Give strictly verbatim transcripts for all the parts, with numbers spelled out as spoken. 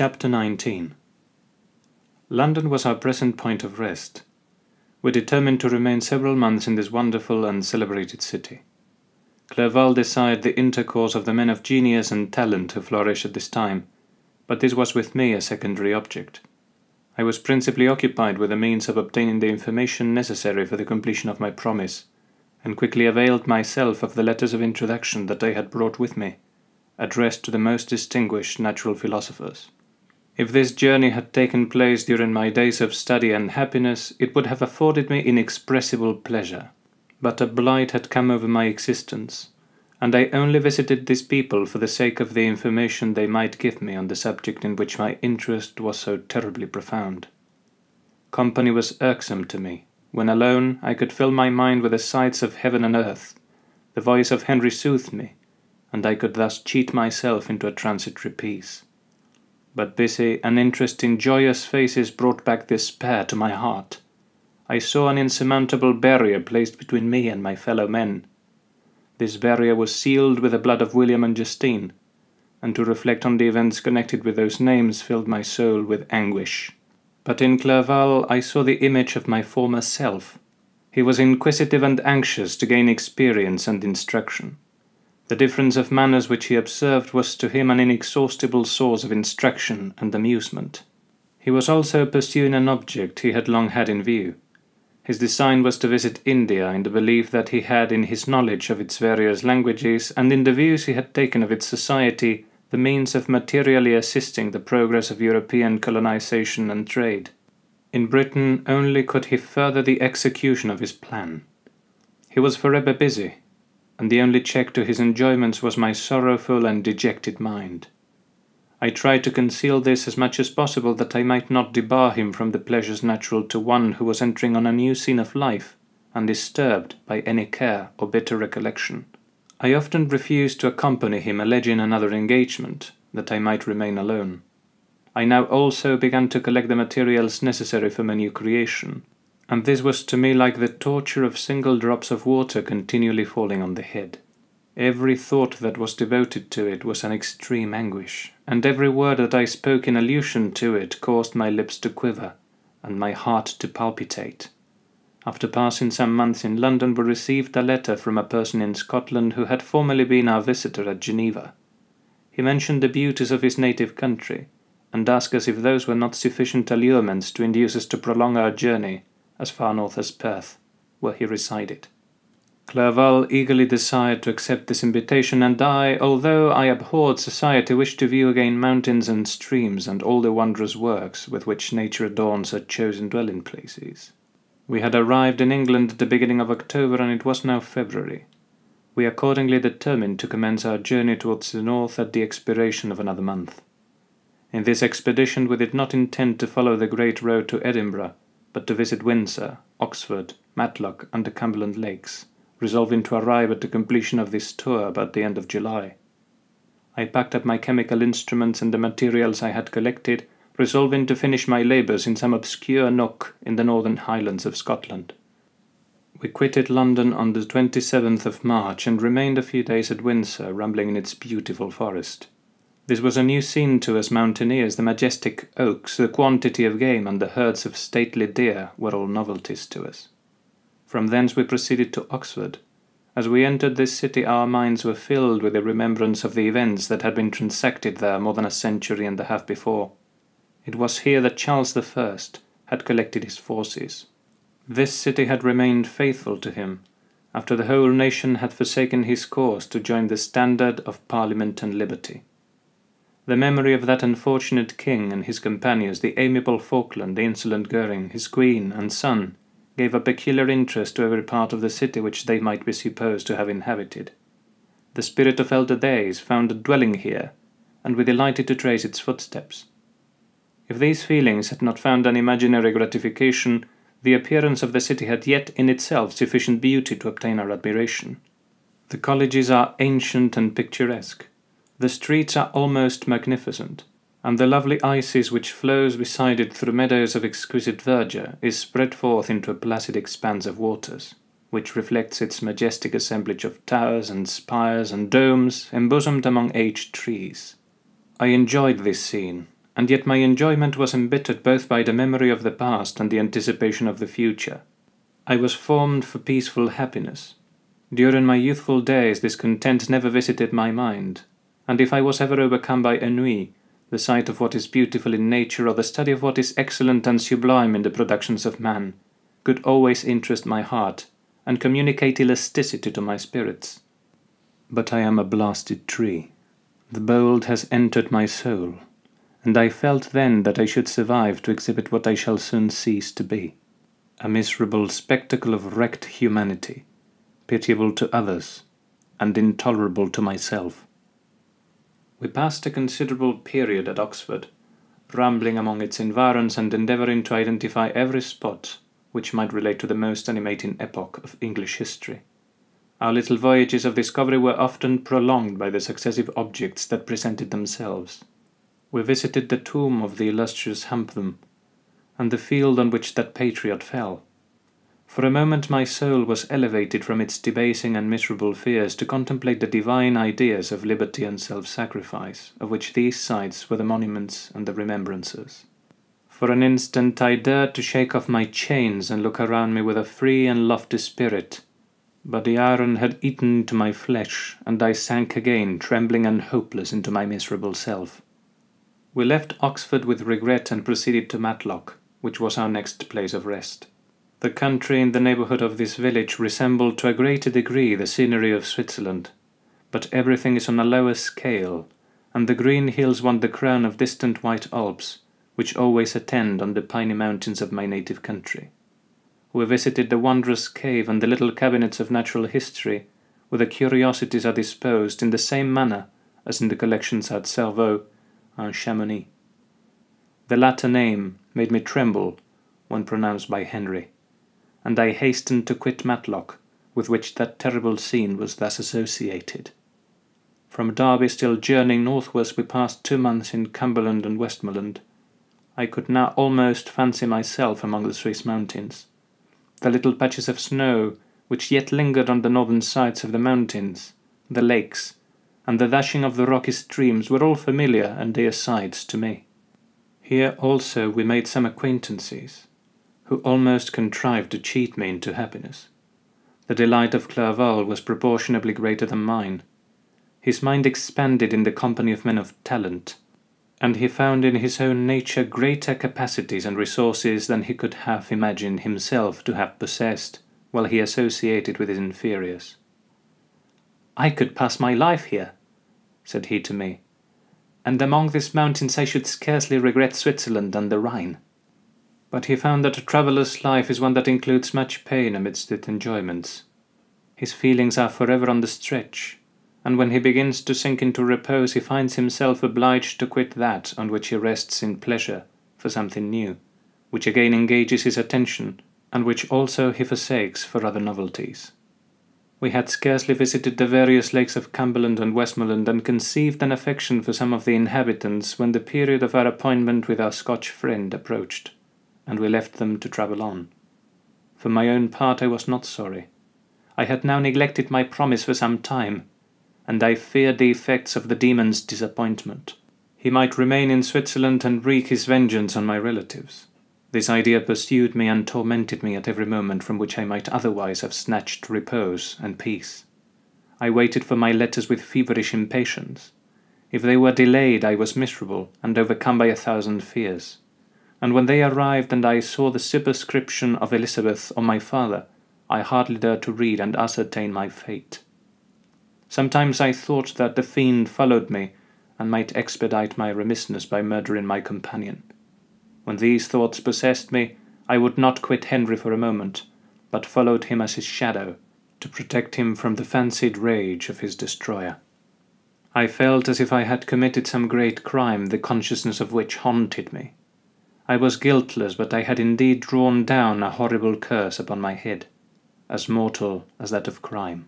Chapter nineteen. London was our present point of rest. We determined to remain several months in this wonderful and celebrated city. Clerval desired the intercourse of the men of genius and talent who flourish at this time, but this was with me a secondary object. I was principally occupied with the means of obtaining the information necessary for the completion of my promise, and quickly availed myself of the letters of introduction that I had brought with me, addressed to the most distinguished natural philosophers. If this journey had taken place during my days of study and happiness, it would have afforded me inexpressible pleasure. But a blight had come over my existence, and I only visited these people for the sake of the information they might give me on the subject in which my interest was so terribly profound. Company was irksome to me. When alone, I could fill my mind with the sights of heaven and earth. The voice of Henry soothed me, and I could thus cheat myself into a transitory peace. But busy, uninteresting, joyous faces brought back despair to my heart. I saw an insurmountable barrier placed between me and my fellow men. This barrier was sealed with the blood of William and Justine, and to reflect on the events connected with those names filled my soul with anguish. But in Clerval I saw the image of my former self. He was inquisitive and anxious to gain experience and instruction. The difference of manners which he observed was to him an inexhaustible source of instruction and amusement. He was also pursuing an object he had long had in view. His design was to visit India in the belief that he had in his knowledge of its various languages and in the views he had taken of its society the means of materially assisting the progress of European colonization and trade. In Britain only could he further the execution of his plan. He was forever busy, and the only check to his enjoyments was my sorrowful and dejected mind. I tried to conceal this as much as possible, that I might not debar him from the pleasures natural to one who was entering on a new scene of life, undisturbed by any care or bitter recollection. I often refused to accompany him, alleging another engagement, that I might remain alone. I now also began to collect the materials necessary for my new creation, and this was to me like the torture of single drops of water continually falling on the head. Every thought that was devoted to it was an extreme anguish, and every word that I spoke in allusion to it caused my lips to quiver, and my heart to palpitate. After passing some months in London, we received a letter from a person in Scotland who had formerly been our visitor at Geneva. He mentioned the beauties of his native country, and asked us if those were not sufficient allurements to induce us to prolong our journey as far north as Perth, where he resided. Clerval eagerly desired to accept this invitation, and I, although I abhorred society, wished to view again mountains and streams and all the wondrous works with which nature adorns her chosen dwelling places. We had arrived in England at the beginning of October, and it was now February. We accordingly determined to commence our journey towards the north at the expiration of another month. In this expedition we did not intend to follow the great road to Edinburgh, but to visit Windsor, Oxford, Matlock, and the Cumberland Lakes, resolving to arrive at the completion of this tour about the end of July. I packed up my chemical instruments and the materials I had collected, resolving to finish my labours in some obscure nook in the northern highlands of Scotland. We quitted London on the twenty-seventh of March and remained a few days at Windsor, rambling in its beautiful forest. This was a new scene to us mountaineers. The majestic oaks, the quantity of game, and the herds of stately deer were all novelties to us. From thence we proceeded to Oxford. As we entered this city, our minds were filled with the remembrance of the events that had been transacted there more than a century and a half before. It was here that Charles the First had collected his forces. This city had remained faithful to him, after the whole nation had forsaken his cause to join the standard of Parliament and liberty. The memory of that unfortunate king and his companions, the amiable Falkland, the insolent Goring, his queen and son, gave a peculiar interest to every part of the city which they might be supposed to have inhabited. The spirit of elder days found a dwelling here, and we delighted to trace its footsteps. If these feelings had not found an imaginary gratification, the appearance of the city had yet in itself sufficient beauty to obtain our admiration. The colleges are ancient and picturesque. The streets are almost magnificent, and the lovely Isis which flows beside it through meadows of exquisite verdure is spread forth into a placid expanse of waters, which reflects its majestic assemblage of towers and spires and domes embosomed among aged trees. I enjoyed this scene, and yet my enjoyment was embittered both by the memory of the past and the anticipation of the future. I was formed for peaceful happiness. During my youthful days this content never visited my mind, and if I was ever overcome by ennui, the sight of what is beautiful in nature or the study of what is excellent and sublime in the productions of man, could always interest my heart and communicate elasticity to my spirits. But I am a blasted tree. The bold has entered my soul, and I felt then that I should survive to exhibit what I shall soon cease to be, a miserable spectacle of wrecked humanity, pitiable to others, and intolerable to myself. We passed a considerable period at Oxford, rambling among its environs and endeavouring to identify every spot which might relate to the most animating epoch of English history. Our little voyages of discovery were often prolonged by the successive objects that presented themselves. We visited the tomb of the illustrious Hampden, and the field on which that patriot fell. For a moment my soul was elevated from its debasing and miserable fears to contemplate the divine ideas of liberty and self-sacrifice, of which these sites were the monuments and the remembrances. For an instant I dared to shake off my chains and look around me with a free and lofty spirit, but the iron had eaten into my flesh, and I sank again, trembling and hopeless, into my miserable self. We left Oxford with regret and proceeded to Matlock, which was our next place of rest. The country in the neighbourhood of this village resembled to a greater degree the scenery of Switzerland, but everything is on a lower scale, and the green hills want the crown of distant white Alps, which always attend on the piny mountains of my native country. We visited the wondrous cave and the little cabinets of natural history, where the curiosities are disposed in the same manner as in the collections at Cerveau and Chamonix. The latter name made me tremble when pronounced by Henry, and I hastened to quit Matlock, with which that terrible scene was thus associated. From Derby, still journeying northwards, we passed two months in Cumberland and Westmoreland. I could now almost fancy myself among the Swiss mountains. The little patches of snow which yet lingered on the northern sides of the mountains, the lakes, and the dashing of the rocky streams were all familiar and dear sights to me. Here also we made some acquaintances, who almost contrived to cheat me into happiness. The delight of Clerval was proportionably greater than mine. His mind expanded in the company of men of talent, and he found in his own nature greater capacities and resources than he could have imagined himself to have possessed while he associated with his inferiors. "I could pass my life here," said he to me, "and among these mountains I should scarcely regret Switzerland and the Rhine." But he found that a traveller's life is one that includes much pain amidst its enjoyments. His feelings are forever on the stretch, and when he begins to sink into repose he finds himself obliged to quit that on which he rests in pleasure for something new, which again engages his attention, and which also he forsakes for other novelties. We had scarcely visited the various lakes of Cumberland and Westmoreland, and conceived an affection for some of the inhabitants, when the period of our appointment with our Scotch friend approached, and we left them to travel on. For my own part I was not sorry. I had now neglected my promise for some time, and I feared the effects of the demon's disappointment. He might remain in Switzerland and wreak his vengeance on my relatives. This idea pursued me and tormented me at every moment from which I might otherwise have snatched repose and peace. I waited for my letters with feverish impatience. If they were delayed, I was miserable and overcome by a thousand fears. And when they arrived and I saw the superscription of Elizabeth on my father, I hardly dared to read and ascertain my fate. Sometimes I thought that the fiend followed me, and might expedite my remissness by murdering my companion. When these thoughts possessed me, I would not quit Henry for a moment, but followed him as his shadow, to protect him from the fancied rage of his destroyer. I felt as if I had committed some great crime, the consciousness of which haunted me. I was guiltless, but I had indeed drawn down a horrible curse upon my head, as mortal as that of crime.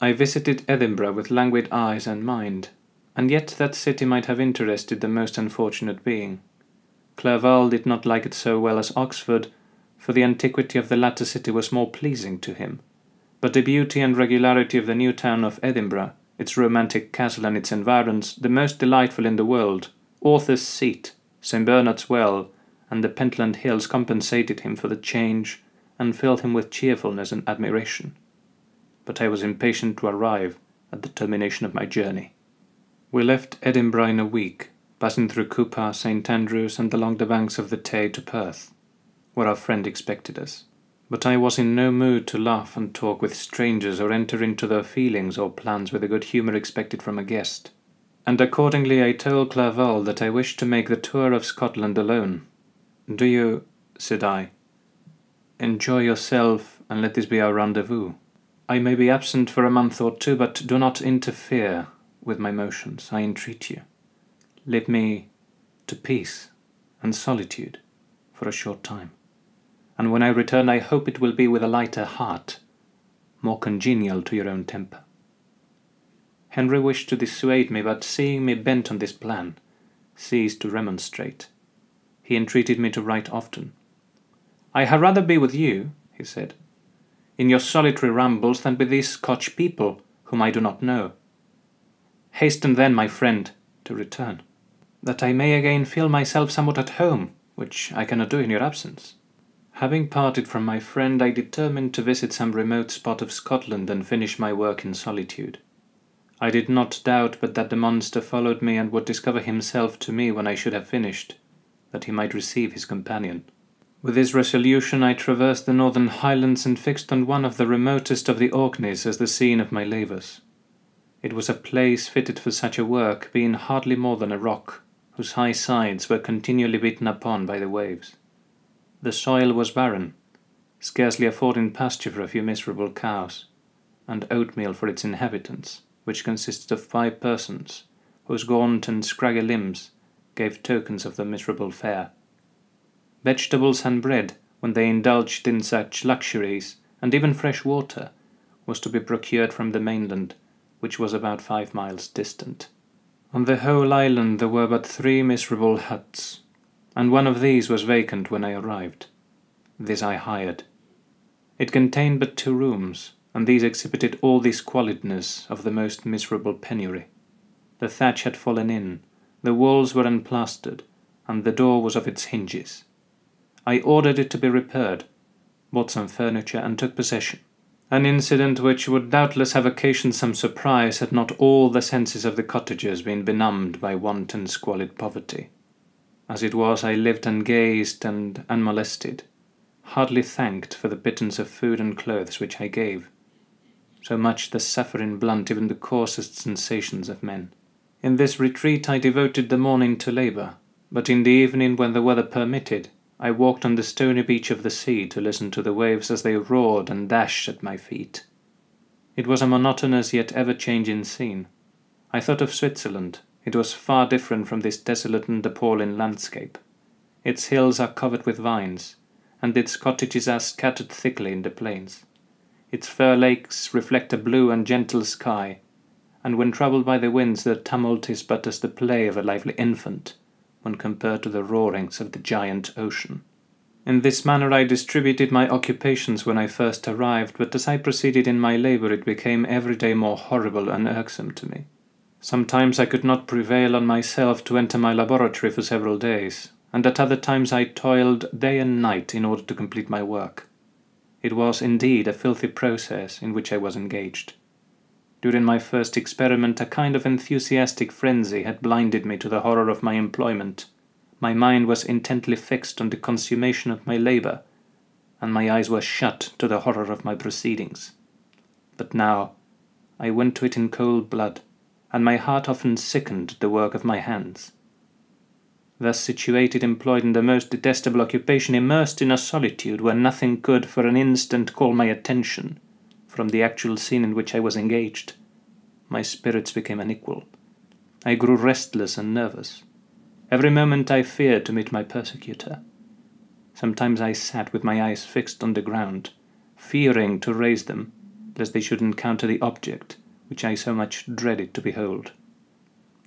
I visited Edinburgh with languid eyes and mind, and yet that city might have interested the most unfortunate being. Clerval did not like it so well as Oxford, for the antiquity of the latter city was more pleasing to him, but the beauty and regularity of the new town of Edinburgh, its romantic castle and its environs, the most delightful in the world, Author's Seat, Saint Bernard's Well, and the Pentland Hills compensated him for the change and filled him with cheerfulness and admiration. But I was impatient to arrive at the termination of my journey. We left Edinburgh in a week, passing through Cupar, Saint Andrews, and along the banks of the Tay to Perth, where our friend expected us. But I was in no mood to laugh and talk with strangers or enter into their feelings or plans with the good humour expected from a guest, and accordingly I told Clerval that I wished to make the tour of Scotland alone. "Do you," said I, "enjoy yourself, and let this be our rendezvous. I may be absent for a month or two, but do not interfere with my motions, I entreat you. Leave me to peace and solitude for a short time, and when I return I hope it will be with a lighter heart, more congenial to your own temper." Henry wished to dissuade me, but seeing me bent on this plan, ceased to remonstrate. He entreated me to write often. "I had rather be with you," he said, "in your solitary rambles than with these Scotch people, whom I do not know. Hasten then, my friend, to return, that I may again feel myself somewhat at home, which I cannot do in your absence." Having parted from my friend, I determined to visit some remote spot of Scotland and finish my work in solitude. I did not doubt but that the monster followed me and would discover himself to me when I should have finished, that he might receive his companion. With this resolution I traversed the northern highlands and fixed on one of the remotest of the Orkneys as the scene of my labours. It was a place fitted for such a work, being hardly more than a rock, whose high sides were continually beaten upon by the waves. The soil was barren, scarcely affording pasture for a few miserable cows, and oatmeal for its inhabitants, which consisted of five persons, whose gaunt and scraggy limbs gave tokens of their miserable fare. Vegetables and bread, when they indulged in such luxuries, and even fresh water, was to be procured from the mainland, which was about five miles distant. On the whole island there were but three miserable huts, and one of these was vacant when I arrived. This I hired. It contained but two rooms, and these exhibited all the squalidness of the most miserable penury. The thatch had fallen in, the walls were unplastered, and the door was off its hinges. I ordered it to be repaired, bought some furniture, and took possession. An incident which would doubtless have occasioned some surprise had not all the senses of the cottagers been benumbed by wanton squalid poverty. As it was, I lived and gazed and unmolested, hardly thanked for the pittance of food and clothes which I gave. So much the suffering blunt even the coarsest sensations of men. In this retreat I devoted the morning to labour, but in the evening, when the weather permitted, I walked on the stony beach of the sea to listen to the waves as they roared and dashed at my feet. It was a monotonous yet ever-changing scene. I thought of Switzerland. It was far different from this desolate and appalling landscape. Its hills are covered with vines, and its cottages are scattered thickly in the plains. Its fair lakes reflect a blue and gentle sky, and when troubled by the winds their tumult is but as the play of a lively infant, when compared to the roarings of the giant ocean. In this manner I distributed my occupations when I first arrived, but as I proceeded in my labour it became every day more horrible and irksome to me. Sometimes I could not prevail on myself to enter my laboratory for several days, and at other times I toiled day and night in order to complete my work. It was indeed a filthy process in which I was engaged. During my first experiment a kind of enthusiastic frenzy had blinded me to the horror of my employment. My mind was intently fixed on the consummation of my labour, and my eyes were shut to the horror of my proceedings. But now I went to it in cold blood, and my heart often sickened at the work of my hands. Thus situated, employed in the most detestable occupation, immersed in a solitude where nothing could for an instant call my attention from the actual scene in which I was engaged, my spirits became unequal. I grew restless and nervous. Every moment I feared to meet my persecutor. Sometimes I sat with my eyes fixed on the ground, fearing to raise them, lest they should encounter the object which I so much dreaded to behold.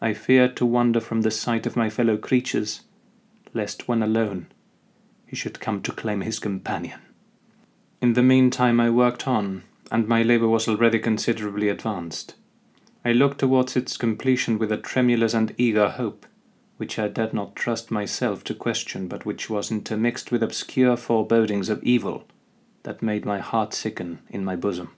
I feared to wander from the sight of my fellow creatures, lest when alone he should come to claim his companion. In the meantime I worked on, and my labour was already considerably advanced. I looked towards its completion with a tremulous and eager hope, which I dared not trust myself to question, but which was intermixed with obscure forebodings of evil that made my heart sicken in my bosom.